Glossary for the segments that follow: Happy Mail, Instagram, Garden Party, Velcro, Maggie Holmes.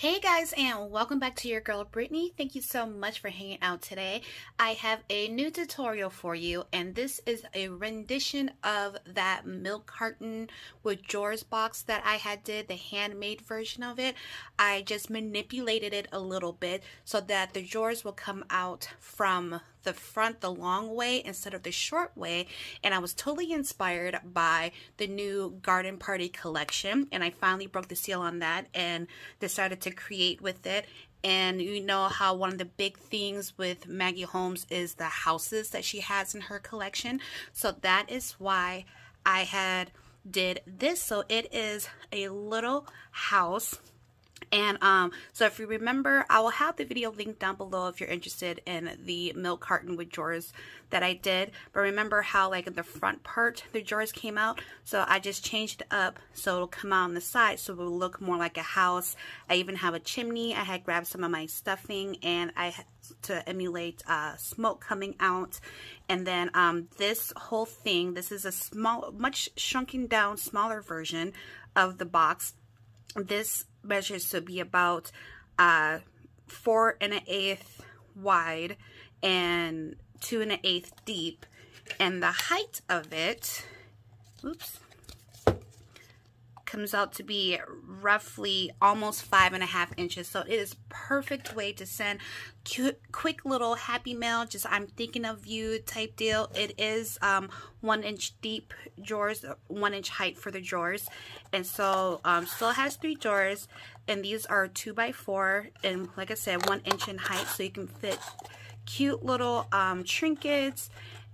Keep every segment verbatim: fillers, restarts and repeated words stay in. Hey guys, and welcome back to your girl Brittany. Thank you so much for hanging out today. I have a new tutorial for you, and this is a rendition of that milk carton with drawers box that I had did, the handmade version of it. I just manipulated it a little bit so that the drawers will come out from the front the long way instead of the short way, and I was totally inspired by the new Garden Party collection, and I finally broke the seal on that and decided to create with it. And you know how one of the big things with Maggie Holmes is the houses that she has in her collection, so that is why I had did this. So it is a little house. And um, so if you remember, I will have the video linked down below if you're interested in the milk carton with drawers that I did. But remember how like in the front part, the drawers came out? So I just changed it up so it'll come out on the side so it will look more like a house. I even have a chimney. I had grabbed some of my stuffing and I had to emulate uh, smoke coming out. And then um, this whole thing, this is a small, much shrunken down, smaller version of the box. This measures to be about uh, four and an eighth wide and two and an eighth deep, and the height of it, oops, comes out to be roughly almost five and a half inches. So it is perfect way to send cute, quick little happy mail, just I'm thinking of you type deal. It is um, one inch deep drawers, one inch height for the drawers. And so um, still has three drawers, and these are two by four, and like I said, one inch in height, so you can fit cute little um, trinkets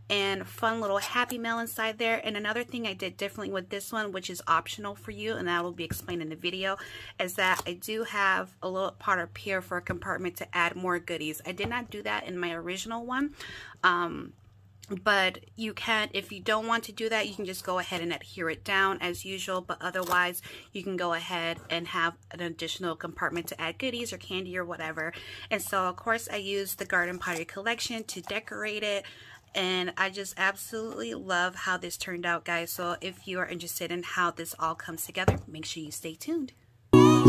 and fun little happy mail inside there. And another thing I did differently with this one, which is optional for you, and that will be explained in the video, is that I do have a little part up here for a compartment to add more goodies. I did not do that in my original one, um, but you can, if you don't want to do that, you can just go ahead and adhere it down as usual, but otherwise you can go ahead and have an additional compartment to add goodies or candy or whatever. And so of course I used the Garden Party collection to decorate it, and I just absolutely love how this turned out, guys. So if you are interested in how this all comes together, make sure you stay tuned. All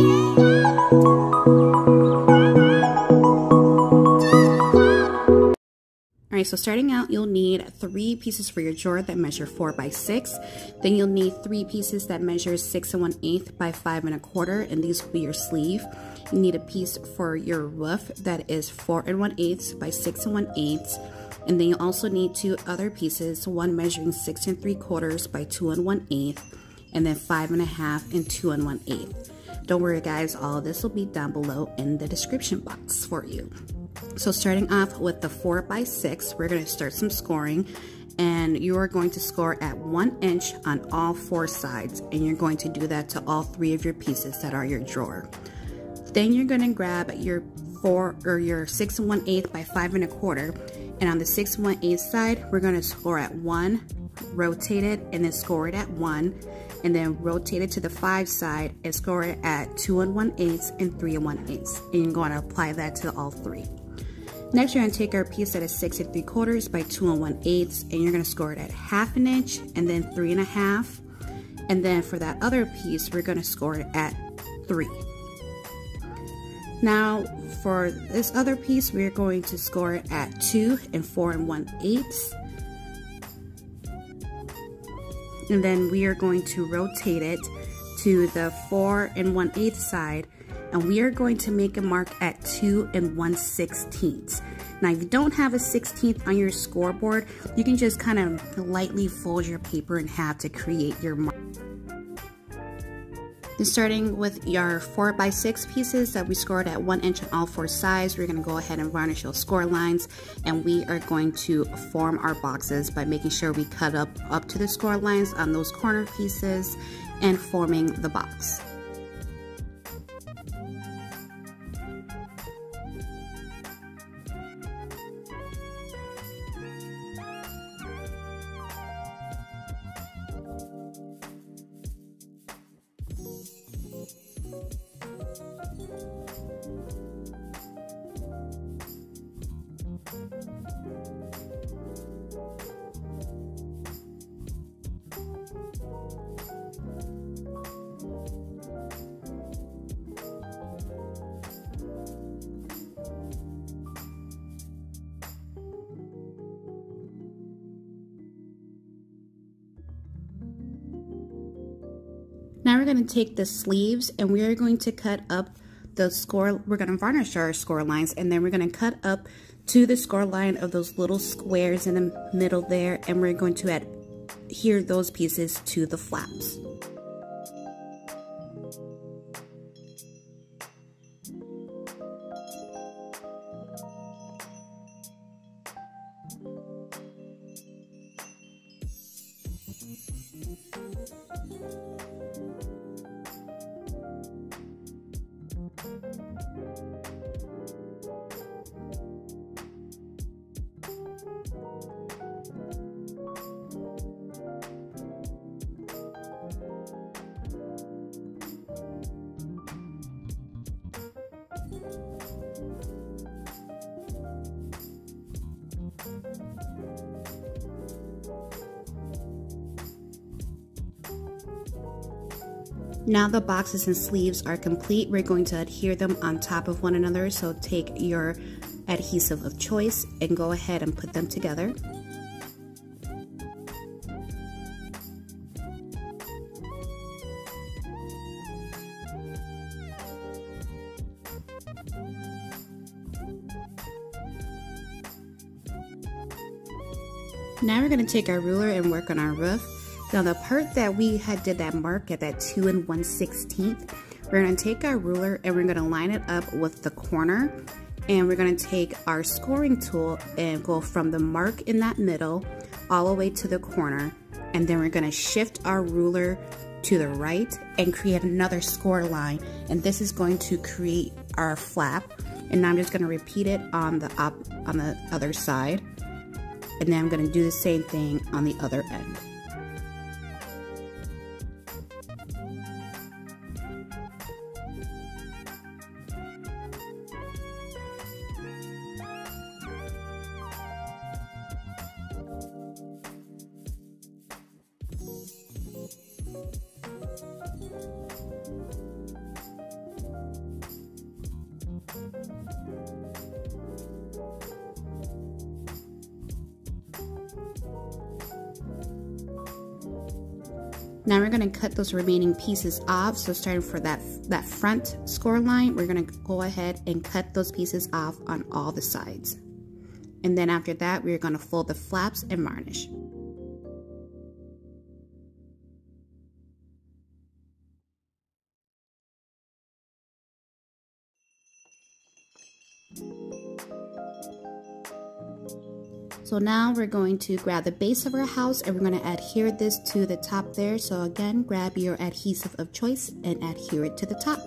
right, so starting out, you'll need three pieces for your drawer that measure four by six. Then you'll need three pieces that measure six and one eighth by five and a quarter, and these will be your sleeve. You need a piece for your roof that is four and one eighth by six and one eighth. And then you also need two other pieces, one measuring six and three quarters by two and one eighth, and then five and a half and two and one eighth. Don't worry guys, all of this will be down below in the description box for you. So starting off with the four by six, we're gonna start some scoring, and you are going to score at one inch on all four sides, and you're going to do that to all three of your pieces that are your drawer. Then you're gonna grab your four or your six and one eighth by five and a quarter, and on the six and one eighth side, we're gonna score at one, rotate it, and then score it at one, and then rotate it to the five side and score it at two and one eighths and three and one eighths. And you're gonna apply that to all three. Next, you're gonna take our piece that is six and three quarters by two and one eighths, and you're gonna score it at half an inch and then three and a half. And then for that other piece, we're gonna score it at three. Now for this other piece, we're going to score it at two and four and one eighths. And then we are going to rotate it to the four and one eighth side, and we are going to make a mark at two and one sixteenth. Now if you don't have a sixteenth on your scoreboard, you can just kind of lightly fold your paper in half to create your mark. Then starting with your four by six pieces that we scored at one inch on all four sides, we're gonna go ahead and varnish those score lines, and we are going to form our boxes by making sure we cut up up to the score lines on those corner pieces and forming the box. Now we're going to take the sleeves and we are going to cut up the score. We're going to varnish our score lines, and then we're going to cut up to the score line of those little squares in the middle there, and we're going to adhere those pieces to the flaps. Now the boxes and sleeves are complete, we're going to adhere them on top of one another. So take your adhesive of choice and go ahead and put them together. Now we're going to take our ruler and work on our roof. Now the part that we had did that mark at that two and one sixteenth, we're going to take our ruler and we're going to line it up with the corner, and we're going to take our scoring tool and go from the mark in that middle all the way to the corner, and then we're going to shift our ruler to the right and create another score line, and this is going to create our flap. And now I'm just going to repeat it on the op on the other side, and then I'm going to do the same thing on the other end. Now we're going to cut those remaining pieces off. So starting for that, that front score line, we're going to go ahead and cut those pieces off on all the sides. And then after that, we're going to fold the flaps and varnish. So now we're going to grab the base of our house and we're going to adhere this to the top there. So again, grab your adhesive of choice and adhere it to the top.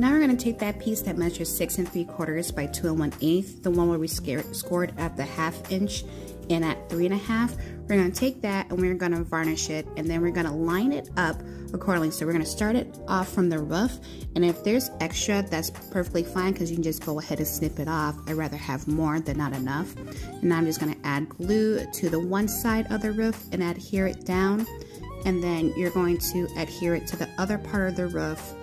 Now we're going to take that piece that measures six and three quarters by two and one eighth, the one where we scored at the half inch and at three and a half. We're going to take that and we're going to varnish it, and then we're going to line it up accordingly. So we're going to start it off from the roof, and if there's extra, that's perfectly fine because you can just go ahead and snip it off. I'd rather have more than not enough. And now I'm just going to add glue to the one side of the roof and adhere it down, and then you're going to adhere it to the other part of the roof.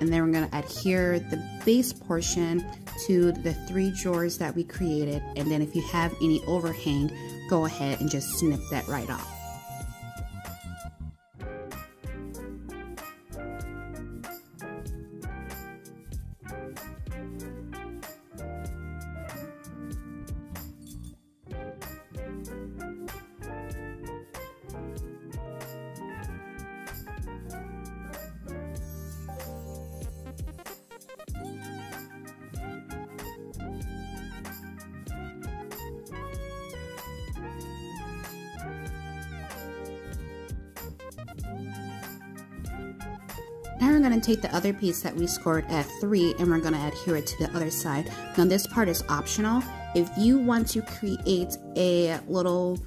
And then we're going to adhere the base portion to the three drawers that we created, and then if you have any overhang, go ahead and just snip that right off. Now we're going to take the other piece that we scored at three and we're going to adhere it to the other side. Now this part is optional. If you want to create a little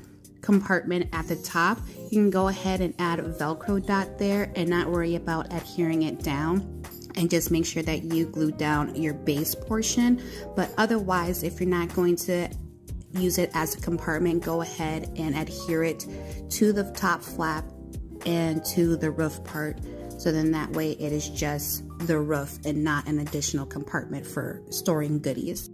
compartment at the top, you can go ahead and add a Velcro dot there and not worry about adhering it down. and just make sure that you glue down your base portion. But otherwise, if you're not going to use it as a compartment, go ahead and adhere it to the top flap and to the roof part. So then that way it is just the roof and not an additional compartment for storing goodies.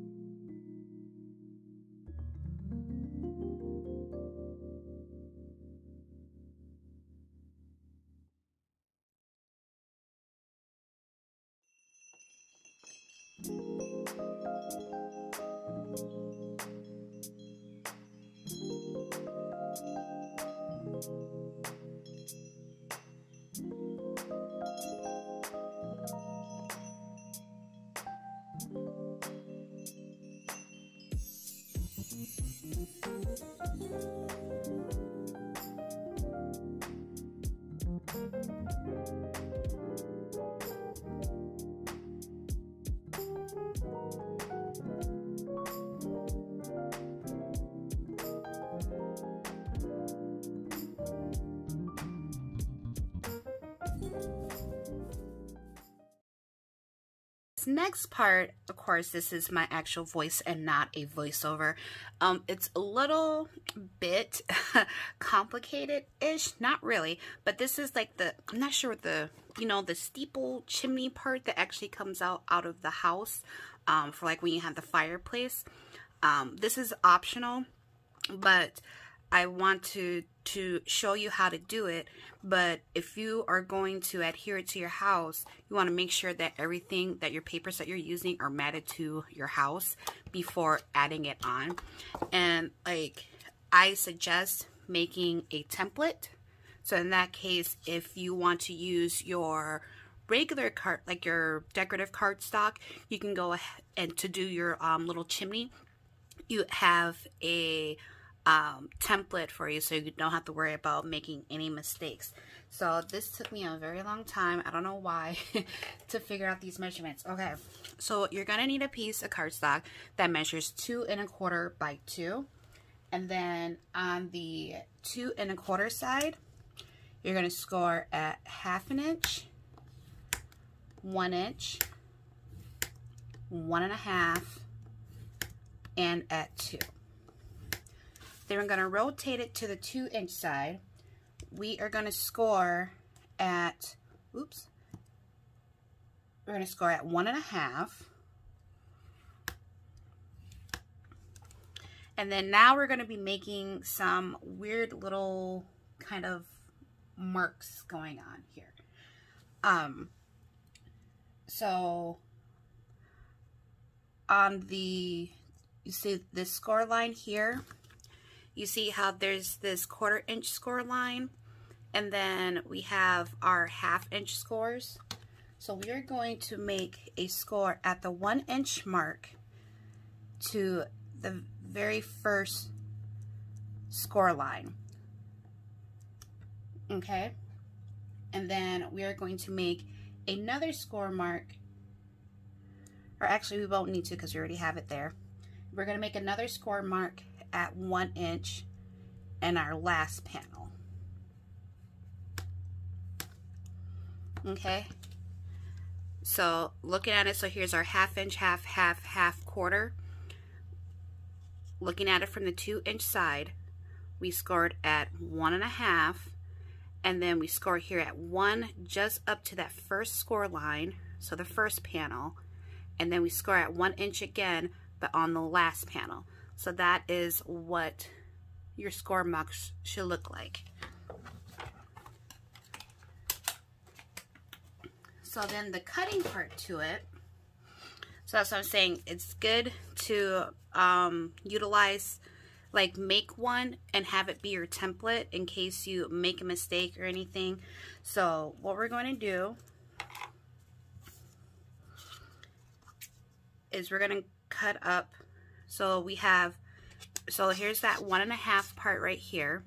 Next part, of course, this is my actual voice and not a voiceover. Um, it's a little bit complicated-ish, not really, but this is like the, I'm not sure what the, you know, the steeple chimney part that actually comes out out of the house um, for like when you have the fireplace. Um, this is optional, but I want to to show you how to do it. But if you are going to adhere it to your house, you want to make sure that everything, that your papers that you're using are matted to your house before adding it on. And like, I suggest making a template. So in that case, if you want to use your regular card, like your decorative cardstock, you can go ahead and to do your um, little chimney, you have a Um, template for you, so you don't have to worry about making any mistakes. So this took me a very long time, I don't know why, to figure out these measurements. Okay, so you're gonna need a piece of cardstock that measures two and a quarter by two, and then on the two and a quarter side you're gonna score at half an inch, one inch, one and a half, and at two. Then we're going to rotate it to the two inch side. We are going to score at, oops, we're going to score at one and a half. And then now we're going to be making some weird little kind of marks going on here. Um, so on the, you see this score line here, you see how there's this quarter inch score line, and then we have our half inch scores. So we are going to make a score at the one inch mark to the very first score line. Okay, and then we are going to make another score mark, or actually we won't need to because we already have it there. We're going to make another score mark at one inch in our last panel. Okay, so looking at it, so here's our half inch, half, half, half, quarter. Looking at it from the two inch side, we scored at one and a half, and then we scored here at one just up to that first score line, so the first panel, and then we score at one inch again, but on the last panel. So that is what your score marks should look like. So then the cutting part to it, so that's what I'm saying, it's good to um, utilize, like make one and have it be your template in case you make a mistake or anything. So what we're going to do is we're going to cut up. So we have, so here's that one and a half part right here.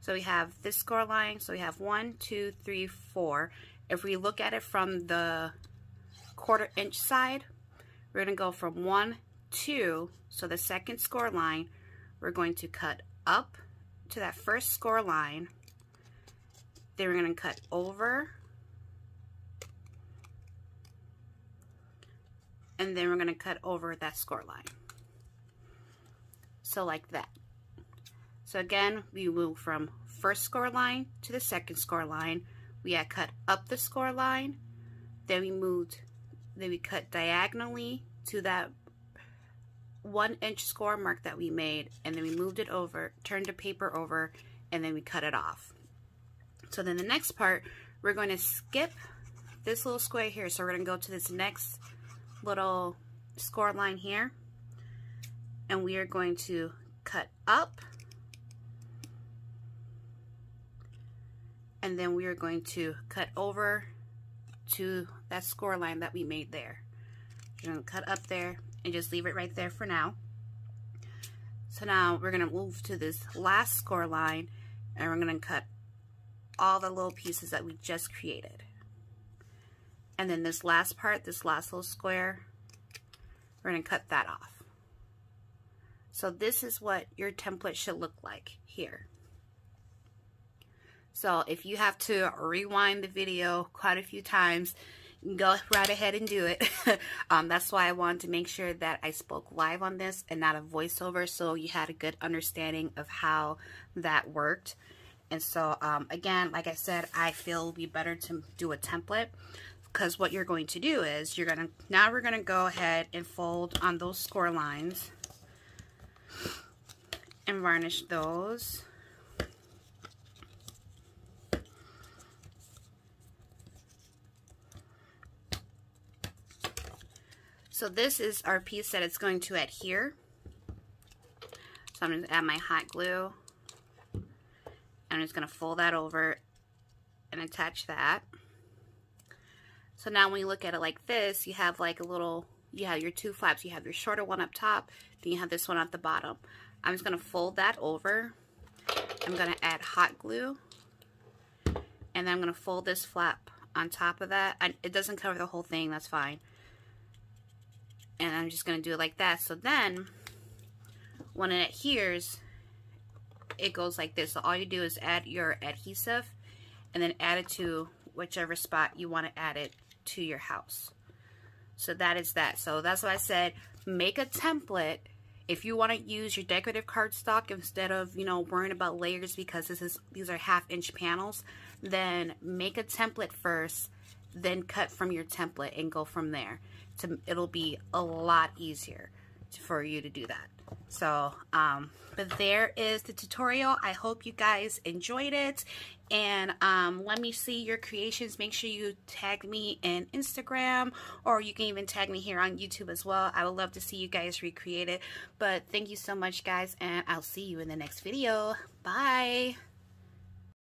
So we have this score line, so we have one, two, three, four. If we look at it from the quarter inch side, we're gonna go from one, two, so the second score line, we're going to cut up to that first score line, then we're gonna cut over, and then we're going to cut over that score line. So like that. So again, we move from first score line to the second score line. We had cut up the score line, then we moved, then we cut diagonally to that one inch score mark that we made, and then we moved it over, turned the paper over, and then we cut it off. So then the next part, we're going to skip this little square here. So we're going to go to this next little score line here, and we are going to cut up, and then we are going to cut over to that score line that we made there. We're going to cut up there and just leave it right there for now. So now we're going to move to this last score line, and we're going to cut all the little pieces that we just created. And then this last part, this last little square, we're going to cut that off. So this is what your template should look like here. So if you have to rewind the video quite a few times, go right ahead and do it. um, that's why I wanted to make sure that I spoke live on this and not a voiceover, so you had a good understanding of how that worked. And so um, again, like I said, I feel it'll be better to do a template, because what you're going to do is you're gonna now we're gonna go ahead and fold on those score lines and varnish those. So this is our piece that it's going to adhere. So I'm going to add my hot glue. I'm just going to fold that over and attach that. So now when you look at it like this, you have like a little, you have your two flaps. You have your shorter one up top, then you have this one at the bottom. I'm just going to fold that over. I'm going to add hot glue. And then I'm going to fold this flap on top of that. I, it doesn't cover the whole thing, that's fine. And I'm just going to do it like that. So then, when it adheres, it goes like this. So all you do is add your adhesive and then add it to whichever spot you want to add it to your house. So that is that. So that's why I said make a template. If you want to use your decorative cardstock instead of, you know, worrying about layers, because this is these are half inch panels, then make a template first, then cut from your template and go from there. To, it'll be a lot easier to, for you to do that. So, um, but there is the tutorial. I hope you guys enjoyed it. And um, let me see your creations. Make sure you tag me in Instagram, or you can even tag me here on YouTube as well. I would love to see you guys recreate it. But thank you so much, guys, and I'll see you in the next video. Bye.